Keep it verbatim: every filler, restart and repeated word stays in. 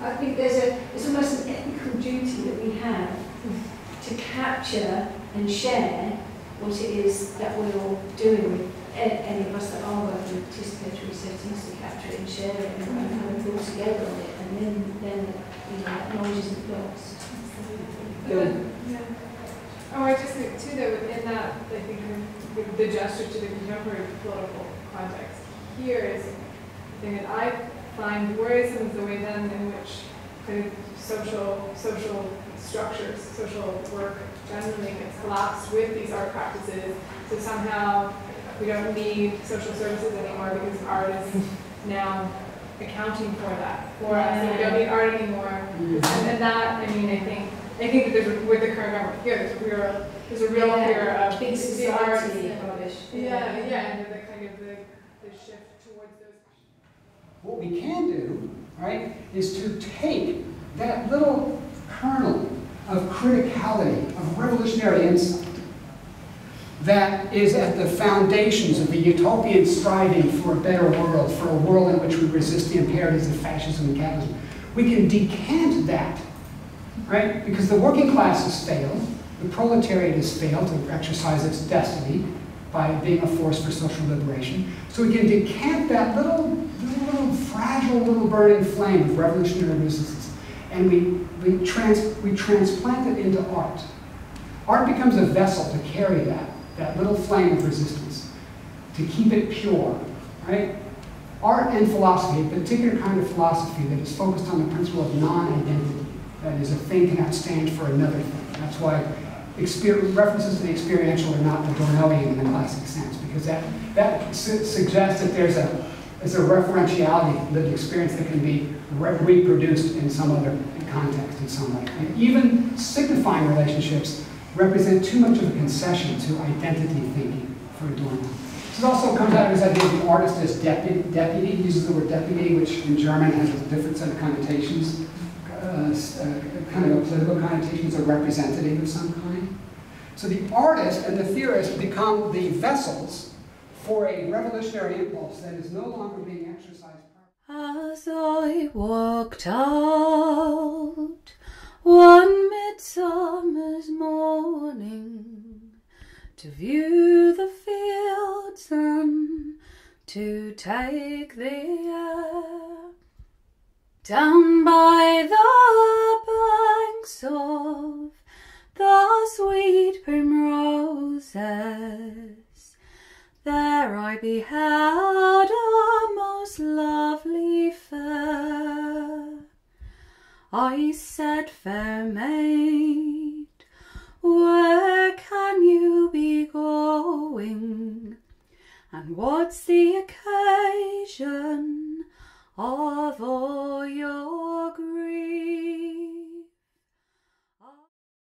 I think there's a there's almost an ethical duty that we have to capture and share what it is that we're all doing with any of us that are working in participatory settings, to capture it and share it and kind of pull together on it, and then then you know that knowledge isn't lost. Absolutely. Yeah. Oh, I just think too that within that, I think with the gesture to the contemporary political context here is the thing that I find worrisome is the way then in which kind of social social structures, social work generally gets collapsed with these art practices. So somehow we don't need social services anymore because art is now accounting for that for us. So we don't need art anymore. And, and that, I mean, I think I think that there's, with the current government here, there's a real there's a real yeah. fear of big society. Yeah, yeah, yeah, and the kind of the, the shift towards those. What we can do, right, is to take that little kernel of criticality, of revolutionary insight that is at the foundations of the utopian striving for a better world, for a world in which we resist the imperatives of fascism and capitalism. We can decant that, right? Because the working class has failed, the proletariat has failed to exercise its destiny by being a force for social liberation. So we can decant that little, little fragile little burning flame of revolutionary resistance, and we, we, trans, we transplant it into art. Art becomes a vessel to carry that, that little flame of resistance, to keep it pure, right? Art and philosophy, a particular kind of philosophy that is focused on the principle of non-identity, that is, a thing cannot stand for another thing. That's why references to the experiential are not the Dornellian in the classic sense, because that, that su suggests that there's a, there's a referentiality of lived experience that can be re reproduced in some other context in some way. And even signifying relationships represent too much of a concession to identity thinking for Adorno. This also comes out of his idea of the artist as deputy. deputy. He uses the word deputy, which in German has a different set of connotations, uh, uh, kind of a political connotation, as a representative of some kind. So the artist and the theorist become the vessels for a revolutionary impulse that is no longer being exercised. As I walked out one midsummer's morning to view the fields and to take the air, down by the banks of the sweet primroses, there I beheld a most lovely fair. I said, fair maid, where can you be going? And what's the occasion of all